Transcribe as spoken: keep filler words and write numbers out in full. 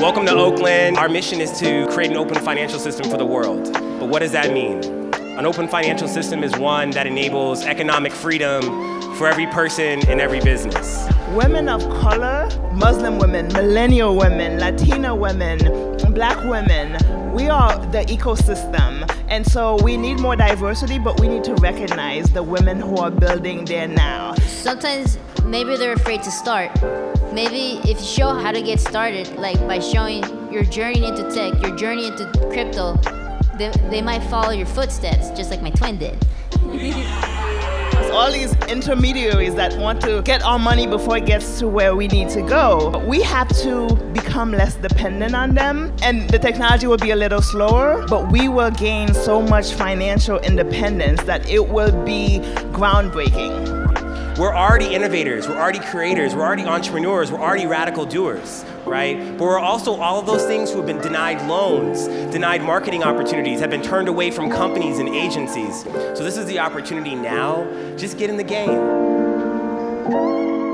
Welcome to Oakland. Our mission is to create an open financial system for the world. But what does that mean? An open financial system is one that enables economic freedom for every person and every business. Women of color, Muslim women, millennial women, Latina women, Black women, we are the ecosystem. And so we need more diversity, but we need to recognize the women who are building there now. Sometimes maybe they're afraid to start. Maybe if you show how to get started, like by showing your journey into tech, your journey into crypto, they, they might follow your footsteps, just like my twin did. All these intermediaries that want to get our money before it gets to where we need to go, we have to become less dependent on them. And the technology will be a little slower, but we will gain so much financial independence that it will be groundbreaking. We're already innovators, we're already creators, we're already entrepreneurs, we're already radical doers, right? But we're also all of those things who have been denied loans, denied marketing opportunities, have been turned away from companies and agencies. So this is the opportunity now. Just get in the game.